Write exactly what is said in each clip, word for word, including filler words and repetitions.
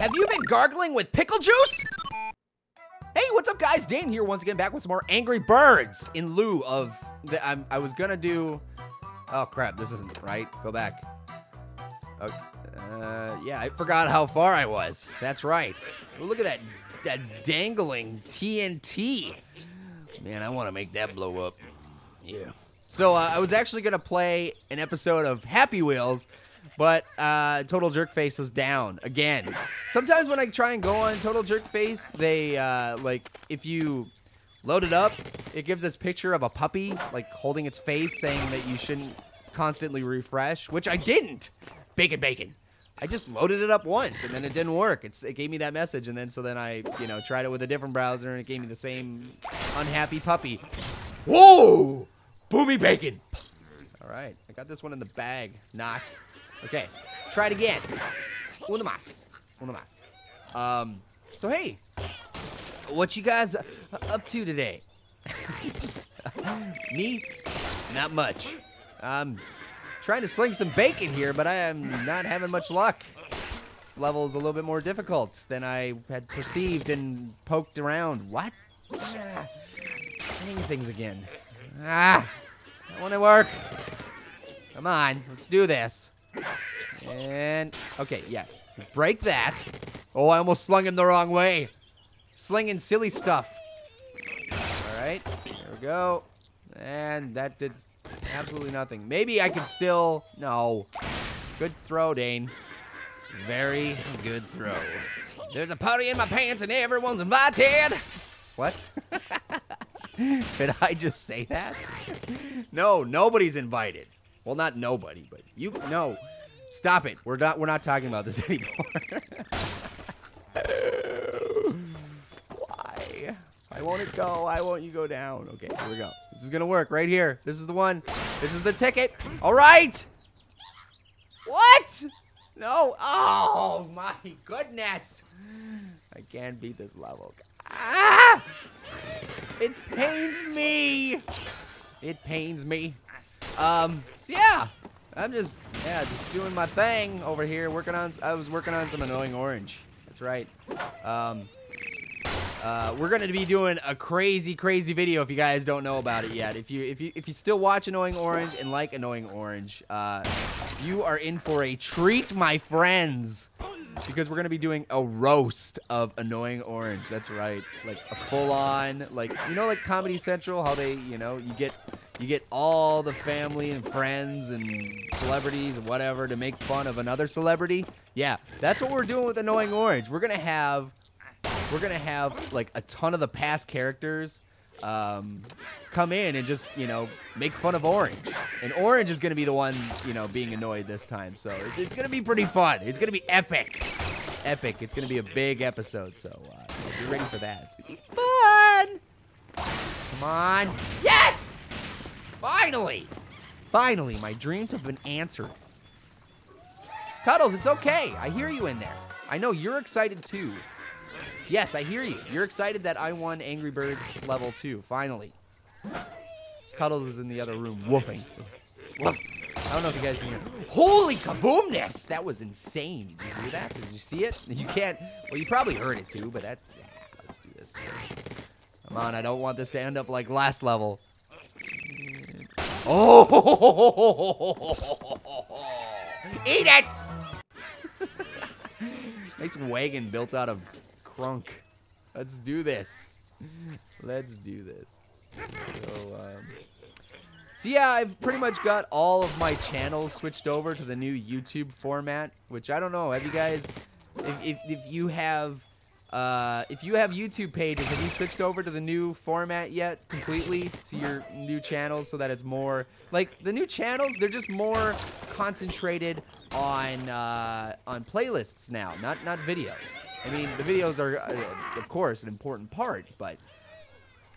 Have you been gargling with pickle juice? Hey, what's up, guys? Dane here once again, back with some more Angry Birds in lieu of the, I'm, I was gonna do. Oh crap! This isn't right. Go back. Okay. Uh, yeah, I forgot how far I was. That's right. Well, look at that that dangling T N T. Man, I want to make that blow up. Yeah. So uh, I was actually gonna play an episode of Happy Wheels. But uh, Total Jerkface was down again. Sometimes when I try and go on Total Jerkface, they uh, like if you load it up, it gives this picture of a puppy like holding its face, saying that you shouldn't constantly refresh, which I didn't. Bacon, bacon. I just loaded it up once and then it didn't work. It's, it gave me that message, and then so then I you know tried it with a different browser and it gave me the same unhappy puppy. Whoa, boomy bacon. All right, I got this one in the bag. Not. Okay, try it again. Uno más. Uno más. Um, so hey, what you guys up to today? Me? Not much. I'm trying to sling some bacon here, but I am not having much luck. This level is a little bit more difficult than I had perceived and poked around. What? Dang things again. Ah, that won't work. Come on, let's do this. And, okay, yes. Break that. Oh, I almost slung him the wrong way. Slinging silly stuff. All right, there we go. And that did absolutely nothing. Maybe I could still, no. Good throw, Dane. Very good throw. There's a party in my pants and everyone's invited. What? Did I just say that? No, nobody's invited. Well, not nobody, but you, no. Stop it. We're not, we're not talking about this anymore. Why? Why won't it go? Why won't you go down? Okay, here we go. This is gonna work right here. This is the one. This is the ticket. All right. What? No. Oh, my goodness. I can't beat this level. Ah! It pains me. It pains me. Um, so yeah, I'm just, yeah, just doing my thing over here, working on, I was working on some Annoying Orange. That's right. Um, uh, we're going to be doing a crazy, crazy video if you guys don't know about it yet. If you, if you, if you still watch Annoying Orange and like Annoying Orange, uh, you are in for a treat, my friends, because we're going to be doing a roast of Annoying Orange. That's right. Like a full on, like, you know, like Comedy Central, how they, you know, you get... You get all the family and friends and celebrities and whatever to make fun of another celebrity. Yeah, that's what we're doing with Annoying Orange. We're gonna have, we're gonna have like a ton of the past characters um, come in and just you know make fun of Orange. And Orange is gonna be the one you know being annoyed this time. So it's gonna be pretty fun. It's gonna be epic, epic. It's gonna be a big episode. So uh, be ready for that. It's gonna be fun. Come on, yes. Finally! Finally, my dreams have been answered. Cuddles, it's okay. I hear you in there. I know you're excited too. Yes, I hear you. You're excited that I won Angry Birds level two, finally. Cuddles is in the other room, woofing. Woof. I don't know if you guys can hear me. Holy kaboomness! That was insane. Did you hear that? Did you see it? You can't, well, you probably heard it too, but that's, yeah, let's do this. Come on, I don't want this to end up like last level. Oh! Eat it! Nice wagon built out of crunk. Let's do this. Let's do this. So, um, so yeah, I've pretty much got all of my channels switched over to the new YouTube format, which I don't know. Have you guys? If if, if you have. Uh, if you have YouTube pages, have you switched over to the new format yet completely to your new channels so that it's more like the new channels? They're just more concentrated on uh, on playlists now, not not videos. I mean, the videos are, uh, of course, an important part, but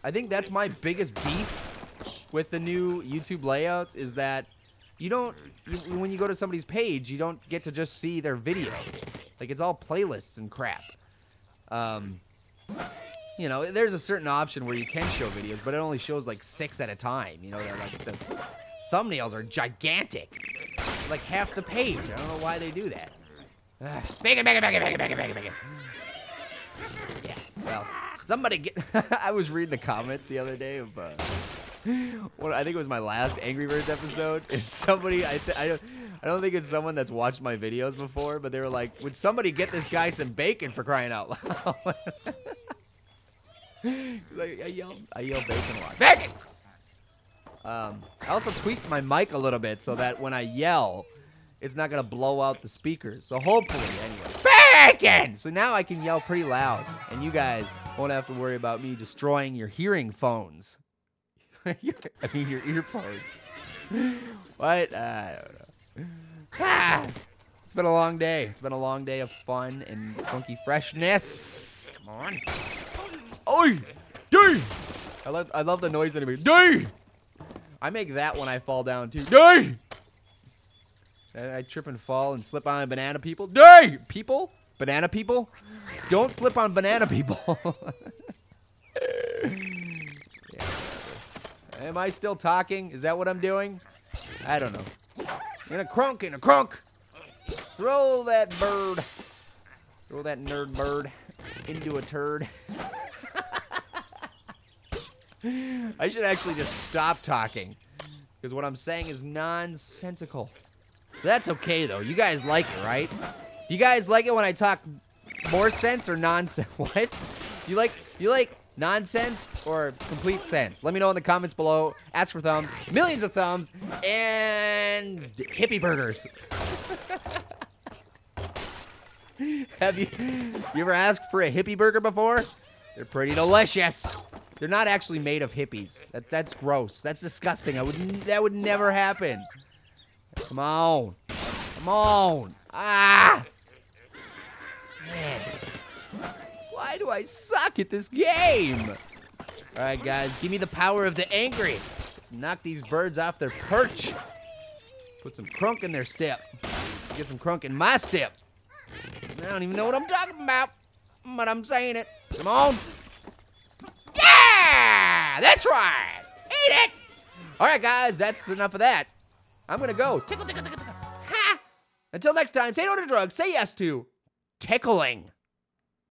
I think that's my biggest beef with the new YouTube layouts is that you don't you, when you go to somebody's page, you don't get to just see their video. Like it's all playlists and crap. Um, you know, there's a certain option where you can show videos, but it only shows like six at a time. You know, like the thumbnails are gigantic, like half the page. I don't know why they do that. Ugh. Bacon, bacon, bacon, bacon, bacon, bacon, bacon. Yeah, well, somebody get... I was reading the comments the other day of... Uh, what, I think it was my last Angry Birds episode, and somebody... I, th I, don't, I don't think it's someone that's watched my videos before, but they were like, would somebody get this guy some bacon for crying out loud? I, I yell, I yell bacon a lot. Bacon! Um, I also tweaked my mic a little bit so that when I yell, it's not gonna blow out the speakers. So hopefully, anyway. Bacon! So now I can yell pretty loud, and you guys won't have to worry about me destroying your hearing phones. your, I mean, your earphones. What? Uh, I don't know. Ah! It's been a long day. It's been a long day of fun and funky freshness. Come on. Oi! Dee! I love, I love the noise that it makes. Dee! I make that when I fall down, too. Dee! I, I trip and fall and slip on banana people. Dee! People? Banana people? Don't slip on banana people. Yeah. Am I still talking? Is that what I'm doing? I don't know. In a crunk, in a crunk. Throw that bird. Throw that nerd bird into a turd. I should actually just stop talking, because what I'm saying is nonsensical. That's okay, though. You guys like it, right? Do you guys like it when I talk more sense or nonsense? What? Do you like, do you like nonsense or complete sense? Let me know in the comments below. Ask for thumbs, millions of thumbs, and hippie burgers. Have you, you ever asked for a hippie burger before? They're pretty delicious. They're not actually made of hippies. That, that's gross. That's disgusting. I would, that would never happen. Come on. Come on. Ah! Man. Why do I suck at this game? All right, guys. Give me the power of the angry. Let's knock these birds off their perch. Put some crunk in their step. Get some crunk in my step. I don't even know what I'm talking about, but I'm saying it. Come on. That's right! Eat it! Alright, guys, that's enough of that. I'm gonna go. Tickle, tickle, tickle, tickle. Ha! Until next time, say no to drugs, say yes to tickling.